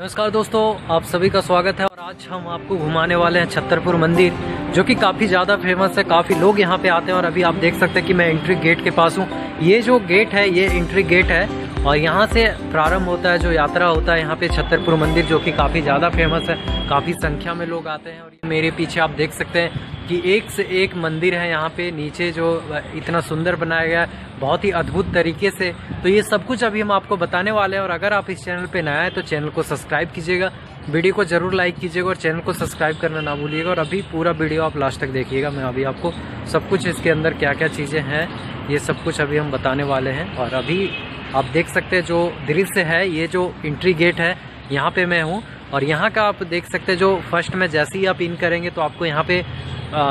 नमस्कार दोस्तों, आप सभी का स्वागत है। और आज हम आपको घुमाने वाले हैं छतरपुर मंदिर, जो कि काफ़ी ज़्यादा फेमस है। काफ़ी लोग यहाँ पे आते हैं। और अभी आप देख सकते हैं कि मैं एंट्री गेट के पास हूँ। ये जो गेट है ये एंट्री गेट है और यहाँ से प्रारंभ होता है, जो यात्रा होता है यहाँ पे छतरपुर मंदिर, जो कि काफ़ी ज़्यादा फेमस है। काफ़ी संख्या में लोग आते हैं। और मेरे पीछे आप देख सकते हैं कि एक से एक मंदिर है यहाँ पे। नीचे जो इतना सुंदर बनाया गया है, बहुत ही अद्भुत तरीके से। तो ये सब कुछ अभी हम आपको बताने वाले हैं। और अगर आप इस चैनल पे नया है तो चैनल को सब्सक्राइब कीजिएगा, वीडियो को ज़रूर लाइक कीजिएगा और चैनल को सब्सक्राइब करना ना भूलिएगा। और अभी पूरा वीडियो आप लास्ट तक देखिएगा। मैं अभी आपको सब कुछ इसके अंदर क्या क्या चीज़ें हैं ये सब कुछ अभी हम बताने वाले हैं। और अभी आप देख सकते हैं जो दृश्य है, ये जो एंट्री गेट है यहाँ पे मैं हूँ। और यहाँ का आप देख सकते हैं जो फर्स्ट में जैसे ही आप इन करेंगे तो आपको यहाँ पे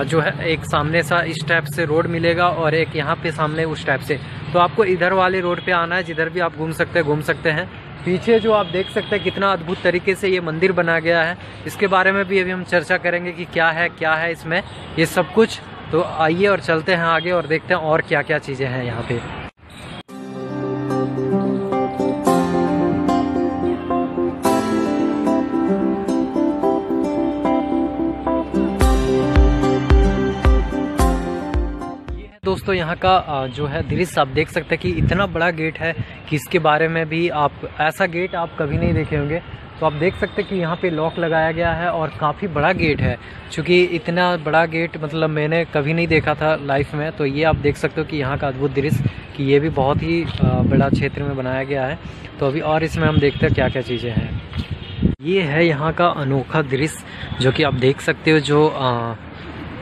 जो है एक सामने सा इस टाइप से रोड मिलेगा और एक यहाँ पे सामने उस टाइप से। तो आपको इधर वाले रोड पे आना है, जिधर भी आप घूम सकते हैं। पीछे जो आप देख सकते हैं कितना अद्भुत तरीके से ये मंदिर बना गया है, इसके बारे में भी अभी हम चर्चा करेंगे कि क्या है इसमें ये सब कुछ। तो आइए और चलते हैं आगे और देखते हैं और क्या क्या चीज़ें हैं यहाँ पे। दोस्तों, यहाँ का जो है दृश्य आप देख सकते हैं कि इतना बड़ा गेट है कि इसके बारे में भी आप, ऐसा गेट आप कभी नहीं देखे होंगे। तो आप देख सकते हैं कि यहाँ पे लॉक लगाया गया है और काफ़ी बड़ा गेट है। चूँकि इतना बड़ा गेट मतलब मैंने कभी नहीं देखा था लाइफ में। तो ये आप देख सकते हो कि यहाँ का अद्भुत दृश्य कि ये भी बहुत ही बड़ा क्षेत्र में बनाया गया है। तो अभी और इसमें हम देखते हैं क्या क्या चीज़ें हैं। ये है यहाँ का अनोखा दृश्य, जो कि आप देख सकते हो जो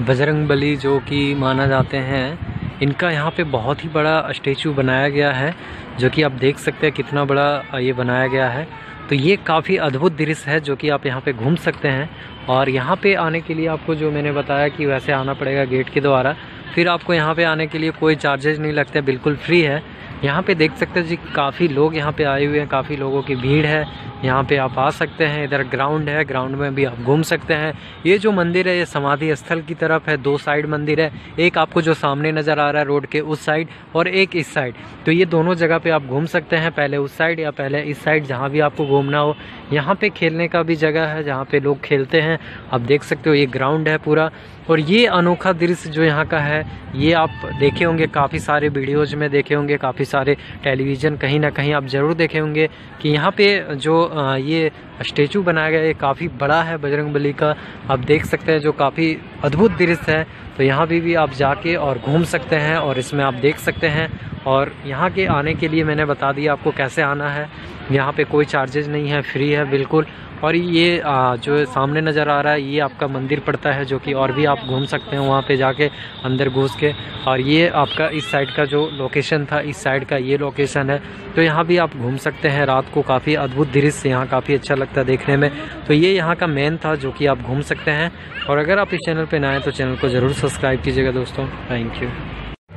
बजरंगबली जो कि माना जाते हैं, इनका यहाँ पे बहुत ही बड़ा स्टैचू बनाया गया है, जो कि आप देख सकते हैं कितना बड़ा ये बनाया गया है। तो ये काफ़ी अद्भुत दृश्य है, जो कि आप यहाँ पे घूम सकते हैं। और यहाँ पे आने के लिए आपको जो मैंने बताया कि वैसे आना पड़ेगा गेट के द्वारा। फिर आपको यहाँ पे आने के लिए कोई चार्जेज नहीं लगते, बिल्कुल फ्री है। यहाँ पे देख सकते हैं जी काफ़ी लोग यहाँ पे आए हुए हैं, काफ़ी लोगों की भीड़ है। यहाँ पे आप आ सकते हैं। इधर ग्राउंड है, ग्राउंड में भी आप घूम सकते हैं। ये जो मंदिर है ये समाधि स्थल की तरफ है। दो साइड मंदिर है, एक आपको जो सामने नज़र आ रहा है रोड के उस साइड और एक इस साइड। तो ये दोनों जगह पे आप घूम सकते हैं, पहले उस साइड या पहले इस साइड, जहाँ भी आपको घूमना हो। यहाँ पर खेलने का भी जगह है, जहाँ पर लोग खेलते हैं। आप देख सकते हो ये ग्राउंड है पूरा। और ये अनोखा दृश्य जो यहाँ का है ये आप देखे होंगे, काफ़ी सारे वीडियोज़ में देखे होंगे, काफ़ी सारे टेलीविज़न कहीं ना कहीं आप ज़रूर देखे होंगे कि यहाँ पे जो ये स्टैचू बनाया गया है काफ़ी बड़ा है बजरंगबली का। आप देख सकते हैं जो काफ़ी अद्भुत दृश्य है। तो यहाँ भी आप जाके और घूम सकते हैं और इसमें आप देख सकते हैं। और यहाँ के आने के लिए मैंने बता दिया आपको कैसे आना है। यहाँ पे कोई चार्जेज नहीं है, फ्री है बिल्कुल। और ये जो सामने नज़र आ रहा है ये आपका मंदिर पड़ता है, जो कि और भी आप घूम सकते हैं वहाँ पे जाके अंदर घुस के। और ये आपका इस साइड का जो लोकेशन था, इस साइड का ये लोकेशन है। तो यहाँ भी आप घूम सकते हैं रात को। काफ़ी अद्भुत दृश्य यहाँ काफ़ी अच्छा लगता है देखने में। तो ये यहाँ का मेन था, जो कि आप घूम सकते हैं। और अगर आप इस चैनल पर नए हैं तो चैनल को ज़रूर सब्सक्राइब कीजिएगा दोस्तों, थैंक यू।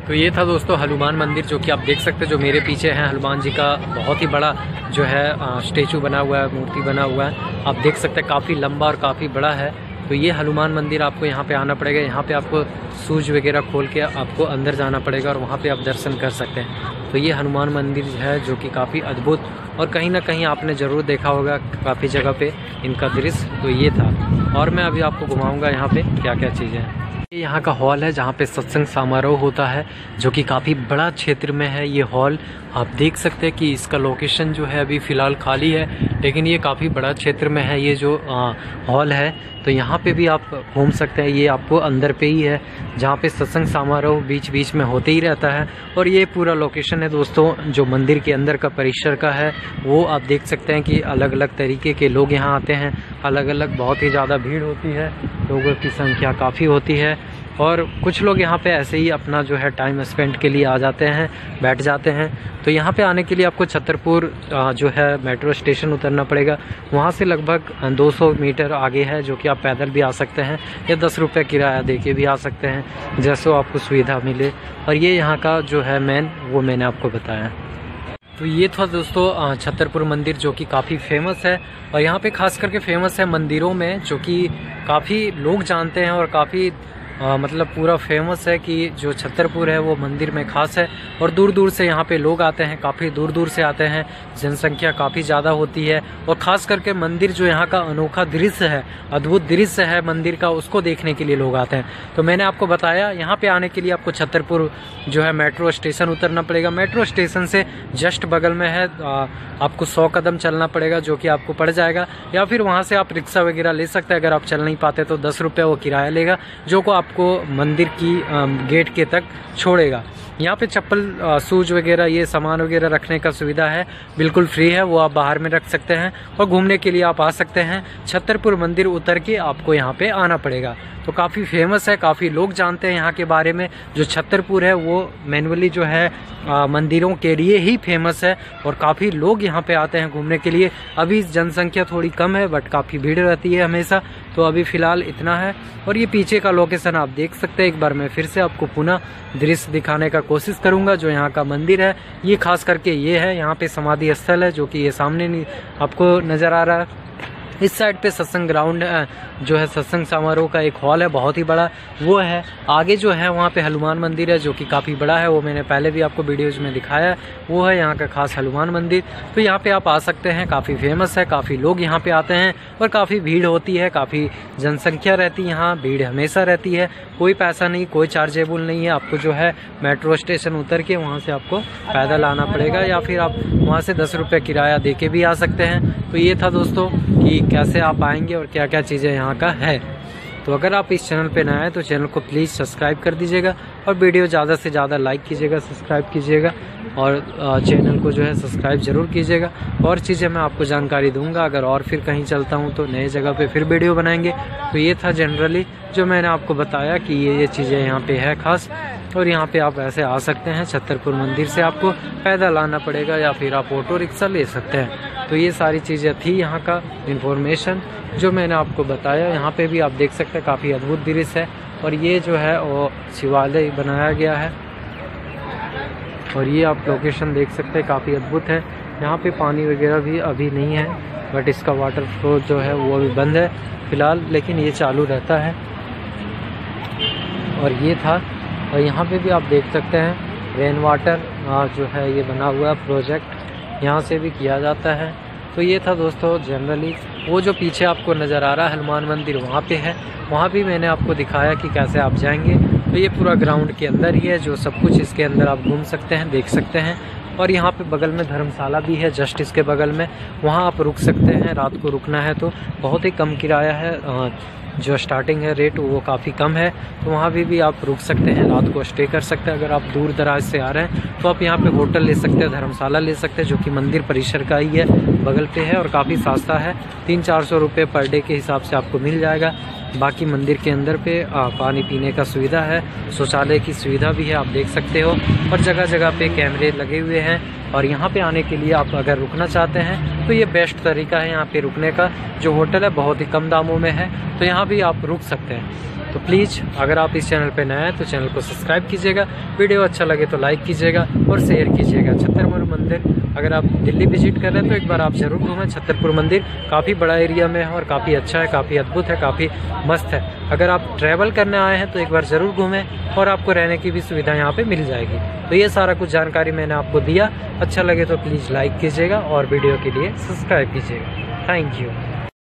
तो ये था दोस्तों हनुमान मंदिर, जो कि आप देख सकते हैं जो मेरे पीछे है। हनुमान जी का बहुत ही बड़ा जो है स्टैचू बना हुआ है, मूर्ति बना हुआ है। आप देख सकते हैं काफ़ी लंबा और काफ़ी बड़ा है। तो ये हनुमान मंदिर, आपको यहाँ पे आना पड़ेगा। यहाँ पे आपको शूज वगैरह खोल के आपको अंदर जाना पड़ेगा और वहाँ पे आप दर्शन कर सकते हैं। तो ये हनुमान मंदिर है, जो कि काफ़ी अद्भुत और कहीं ना कहीं आपने ज़रूर देखा होगा काफ़ी जगह पे इनका दृश्य। तो ये था। और मैं अभी आपको घुमाऊँगा यहाँ पे क्या क्या चीज़ें हैं। ये यहाँ का हॉल है, जहाँ पे सत्संग समारोह होता है, जो कि काफ़ी बड़ा क्षेत्र में है ये हॉल। आप देख सकते हैं कि इसका लोकेशन जो है अभी फ़िलहाल खाली है, लेकिन ये काफ़ी बड़ा क्षेत्र में है ये जो हॉल है। तो यहाँ पे भी आप घूम सकते हैं। ये आपको अंदर पे ही है, जहाँ पे सत्संग समारोह बीच बीच में होते ही रहता है। और ये पूरा लोकेशन है दोस्तों जो मंदिर के अंदर का परिसर का है। वो आप देख सकते हैं कि अलग अलग तरीके के लोग यहाँ आते हैं, अलग अलग बहुत ही ज़्यादा भीड़ होती है, लोगों की संख्या काफ़ी होती है। और कुछ लोग यहाँ पे ऐसे ही अपना जो है टाइम स्पेंड के लिए आ जाते हैं, बैठ जाते हैं। तो यहाँ पे आने के लिए आपको छतरपुर जो है मेट्रो स्टेशन उतरना पड़ेगा। वहाँ से लगभग 200 मीटर आगे है, जो कि आप पैदल भी आ सकते हैं या 10 रुपये किराया दे के भी आ सकते हैं, जैसे आपको सुविधा मिले। और ये यहाँ का जो है मेन, वो मैंने आपको बताया। तो ये था दोस्तों छतरपुर मंदिर, जो कि काफ़ी फेमस है। और यहाँ पे खास करके फेमस है मंदिरों में, जो कि काफ़ी लोग जानते हैं और काफ़ी मतलब पूरा फेमस है कि जो छतरपुर है वो मंदिर में ख़ास है और दूर दूर से यहाँ पे लोग आते हैं, काफ़ी दूर दूर से आते हैं, जनसंख्या काफ़ी ज़्यादा होती है और ख़ास करके मंदिर जो यहाँ का अनोखा दृश्य है, अद्भुत दृश्य है मंदिर का, उसको देखने के लिए लोग आते हैं। तो मैंने आपको बताया यहाँ पर आने के लिए आपको छतरपुर जो है मेट्रो स्टेशन उतरना पड़ेगा। मेट्रो स्टेशन से जस्ट बगल में है, आपको 100 कदम चलना पड़ेगा जो कि आपको पड़ जाएगा, या फिर वहाँ से आप रिक्शा वगैरह ले सकते हैं। अगर आप चल नहीं पाते तो 10 रुपये वो किराया लेगा जो को आपको मंदिर की गेट के तक छोड़ेगा। यहाँ पे चप्पल, शूज वगैरह ये सामान वगैरह रखने का सुविधा है, बिल्कुल फ्री है, वो आप बाहर में रख सकते हैं और घूमने के लिए आप आ सकते हैं। छतरपुर मंदिर उतर के आपको यहाँ पे आना पड़ेगा। तो काफ़ी फेमस है, काफ़ी लोग जानते हैं यहाँ के बारे में। जो छतरपुर है वो मैनुअली जो है मंदिरों के लिए ही फेमस है और काफ़ी लोग यहाँ पे आते हैं घूमने के लिए। अभी जनसंख्या थोड़ी कम है बट काफ़ी भीड़ रहती है हमेशा। तो अभी फ़िलहाल इतना है और ये पीछे का लोकेशन आप देख सकते हैं। एक बार मैं फिर से आपको पुनः दृश्य दिखाने का कोशिश करूँगा जो यहाँ का मंदिर है। ये खास करके ये है, यहाँ पे समाधि स्थल है जो कि ये सामने आपको नज़र आ रहा है। इस साइड पे सत्संग ग्राउंड जो है, सत्संग समारोह का एक हॉल है बहुत ही बड़ा, वो है। आगे जो है वहाँ पे हनुमान मंदिर है जो कि काफ़ी बड़ा है, वो मैंने पहले भी आपको वीडियोज़ में दिखाया है। वो है यहाँ का खास हनुमान मंदिर। तो यहाँ पे आप आ सकते हैं, काफ़ी फेमस है, काफ़ी लोग यहाँ पे आते हैं और काफ़ी भीड़ होती है, काफ़ी जनसंख्या रहती है यहाँ, भीड़ हमेशा रहती है। कोई पैसा नहीं, कोई चार्जेबल नहीं है। आपको जो है मेट्रो स्टेशन उतर के वहाँ से आपको पैदल आना पड़ेगा या फिर आप वहाँ से 10 रुपये किराया दे के भी आ सकते हैं। तो ये था दोस्तों कि कैसे आप आएंगे और क्या क्या चीज़ें यहाँ का है। तो अगर आप इस चैनल पे नए हैं तो चैनल को प्लीज़ सब्सक्राइब कर दीजिएगा और वीडियो ज़्यादा से ज़्यादा लाइक कीजिएगा, सब्सक्राइब कीजिएगा और चैनल को जो है सब्सक्राइब ज़रूर कीजिएगा। और चीज़ें मैं आपको जानकारी दूंगा। अगर और फिर कहीं चलता हूँ तो नए जगह पे फिर वीडियो बनाएंगे। तो ये था जनरली जो मैंने आपको बताया कि ये चीज़ें यहाँ पर है ख़ास और यहाँ पर आप ऐसे आ सकते हैं। छतरपुर मंदिर से आपको पैदल आना पड़ेगा या फिर आप ऑटो रिक्शा ले सकते हैं। तो ये सारी चीज़ें थी यहाँ का इन्फॉर्मेशन जो मैंने आपको बताया। यहाँ पे भी आप देख सकते हैं काफ़ी अद्भुत दृश्य है और ये जो है वो शिवालय बनाया गया है और ये आप लोकेशन देख सकते हैं, काफ़ी अद्भुत है। यहाँ पे पानी वगैरह भी अभी नहीं है बट इसका वाटर फ्लो जो है वो अभी बंद है फ़िलहाल, लेकिन ये चालू रहता है। और ये था, और यहाँ पर भी आप देख सकते हैं रेन वाटर जो है ये बना हुआ प्रोजेक्ट यहाँ से भी किया जाता है। तो ये था दोस्तों जनरली। वो जो पीछे आपको नज़र आ रहा है हनुमान मंदिर वहाँ पे है, वहाँ भी मैंने आपको दिखाया कि कैसे आप जाएंगे। तो ये पूरा ग्राउंड के अंदर ही है जो सब कुछ, इसके अंदर आप घूम सकते हैं, देख सकते हैं। और यहाँ पे बगल में धर्मशाला भी है, जस्ट इसके बगल में, वहाँ आप रुक सकते हैं। रात को रुकना है तो बहुत ही कम किराया है, जो स्टार्टिंग है रेट वो काफ़ी कम है। तो वहाँ भी आप रुक सकते हैं, रात को स्टे कर सकते हैं। अगर आप दूर दराज से आ रहे हैं तो आप यहाँ पे होटल ले सकते हैं, धर्मशाला ले सकते हैं जो कि मंदिर परिसर का ही है, बगल पे है और काफ़ी सस्ता है। 300-400 रुपये पर डे के हिसाब से आपको मिल जाएगा। बाकी मंदिर के अंदर पे पानी पीने का सुविधा है, शौचालय की सुविधा भी है, आप देख सकते हो। और जगह जगह पे कैमरे लगे हुए हैं। और यहाँ पे आने के लिए आप अगर रुकना चाहते हैं तो ये बेस्ट तरीका है यहाँ पे रुकने का। जो होटल है बहुत ही कम दामों में है तो यहाँ भी आप रुक सकते हैं। तो प्लीज़ अगर आप इस चैनल पर नए हैं तो चैनल को सब्सक्राइब कीजिएगा, वीडियो अच्छा लगे तो लाइक कीजिएगा और शेयर कीजिएगा। छतरपुर मंदिर अगर आप दिल्ली विजिट कर रहे हैं तो एक बार आप ज़रूर घूमें। छतरपुर मंदिर काफ़ी बड़ा एरिया में है और काफ़ी अच्छा है, काफ़ी अद्भुत है, काफ़ी मस्त है। अगर आप ट्रैवल करने आए हैं तो एक बार ज़रूर घूमें और आपको रहने की भी सुविधा यहाँ पे मिल जाएगी। तो ये सारा कुछ जानकारी मैंने आपको दिया। अच्छा लगे तो प्लीज़ लाइक कीजिएगा और वीडियो के लिए सब्सक्राइब कीजिएगा। Thank you.